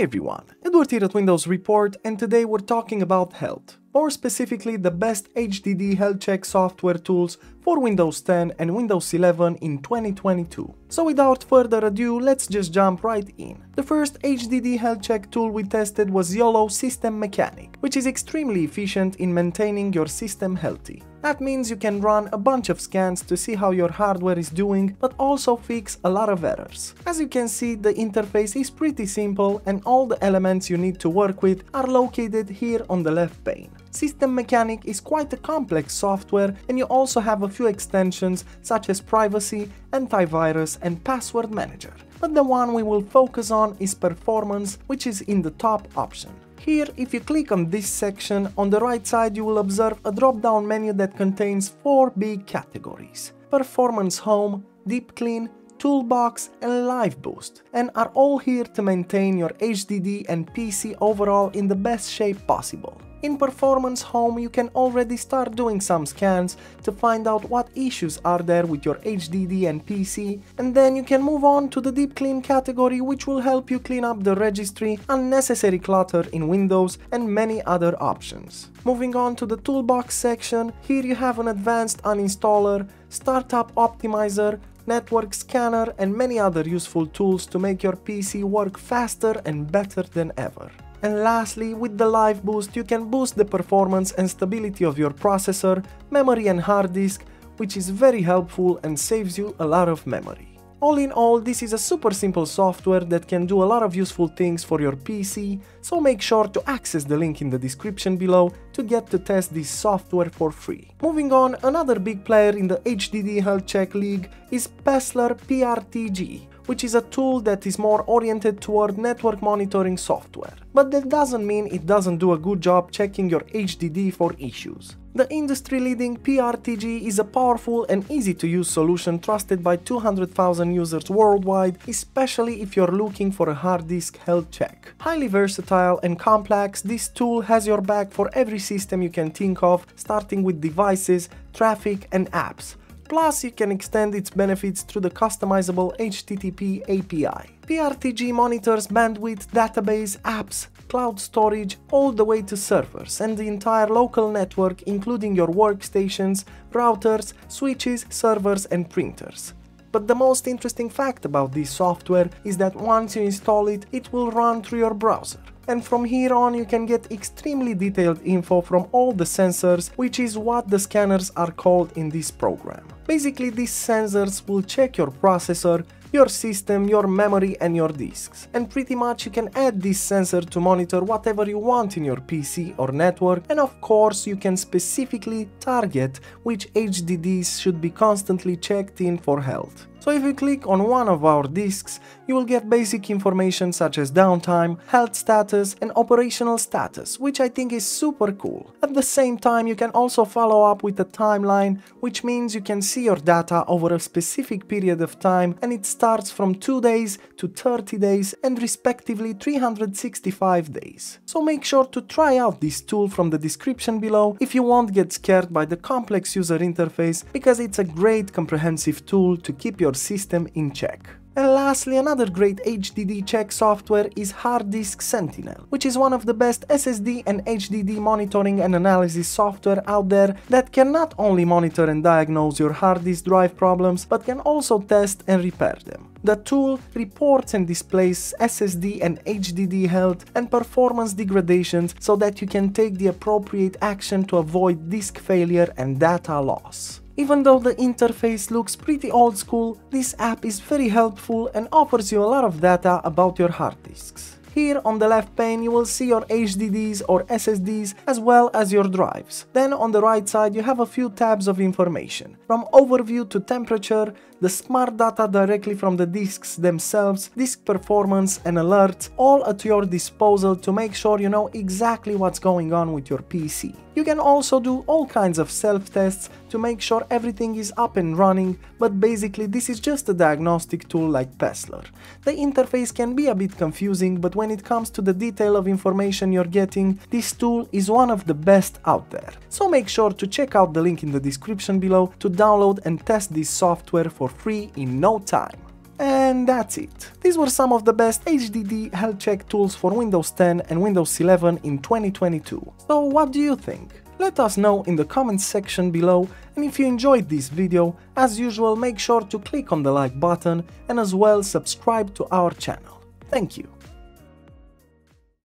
Hi everyone, Edward here at Windows Report, and today we're talking about health, more specifically the best HDD health check software tools for Windows 10 and Windows 11 in 2022. So without further ado, let's just jump right in. The first HDD health check tool we tested was Iolo System Mechanic, which is extremely efficient in maintaining your system healthy. That means you can run a bunch of scans to see how your hardware is doing, but also fix a lot of errors. As you can see, the interface is pretty simple and all the elements you need to work with are located here on the left pane. System Mechanic is quite a complex software, and you also have a few extensions such as privacy, antivirus and password manager. But the one we will focus on is performance, which is in the top option. Here, if you click on this section, on the right side you will observe a drop-down menu that contains four big categories: Performance Home, Deep Clean, Toolbox and Live Boost, and are all here to maintain your HDD and PC overall in the best shape possible. In Performance Home, you can already start doing some scans to find out what issues are there with your HDD and PC, and then you can move on to the Deep Clean category, which will help you clean up the registry, unnecessary clutter in Windows, and many other options. Moving on to the Toolbox section, here you have an advanced uninstaller, startup optimizer, network scanner, and many other useful tools to make your PC work faster and better than ever. And lastly, with the Live Boost, you can boost the performance and stability of your processor, memory and hard disk, which is very helpful and saves you a lot of memory. All in all, this is a super simple software that can do a lot of useful things for your PC, so make sure to access the link in the description below to get to test this software for free. Moving on, another big player in the HDD health check league is Paessler PRTG, which is a tool that is more oriented toward network monitoring software. But that doesn't mean it doesn't do a good job checking your HDD for issues. The industry-leading PRTG is a powerful and easy-to-use solution trusted by 200,000 users worldwide, especially if you're looking for a hard disk health check. Highly versatile and complex, this tool has your back for every system you can think of, starting with devices, traffic and apps. Plus, you can extend its benefits through the customizable HTTP API. PRTG monitors bandwidth, database, apps, cloud storage, all the way to servers and the entire local network, including your workstations, routers, switches, servers and printers. But the most interesting fact about this software is that once you install it, it will run through your browser. And from here on you can get extremely detailed info from all the sensors, which is what the scanners are called in this program. Basically, these sensors will check your processor, your system, your memory and your disks. And pretty much you can add this sensor to monitor whatever you want in your PC or network, and of course you can specifically target which HDDs should be constantly checked in for health. So if you click on one of our disks, you will get basic information such as downtime, health status and operational status, which I think is super cool. At the same time, you can also follow up with a timeline, which means you can see your data over a specific period of time, and it starts from 2 days to 30 days and respectively 365 days. So make sure to try out this tool from the description below if you won't get scared by the complex user interface, because it's a great comprehensive tool to keep your system in check. And lastly, another great HDD check software is Hard Disk Sentinel, which is one of the best SSD and HDD monitoring and analysis software out there that can not only monitor and diagnose your hard disk drive problems, but can also test and repair them. The tool reports and displays SSD and HDD health and performance degradations so that you can take the appropriate action to avoid disk failure and data loss. Even though the interface looks pretty old school, this app is very helpful and offers you a lot of data about your hard disks. Here on the left pane you will see your HDDs or SSDs as well as your drives. Then on the right side you have a few tabs of information, from overview to temperature, the smart data directly from the disks themselves, disk performance and alerts, all at your disposal to make sure you know exactly what's going on with your PC. You can also do all kinds of self-tests to make sure everything is up and running, but basically this is just a diagnostic tool like Paessler. The interface can be a bit confusing, but when it comes to the detail of information you're getting, this tool is one of the best out there. So make sure to check out the link in the description below to download and test this software for free in no time. And that's it. These were some of the best HDD health check tools for Windows 10 and Windows 11 in 2022. So what do you think? Let us know in the comments section below, and if you enjoyed this video, as usual make sure to click on the like button and as well subscribe to our channel. Thank you!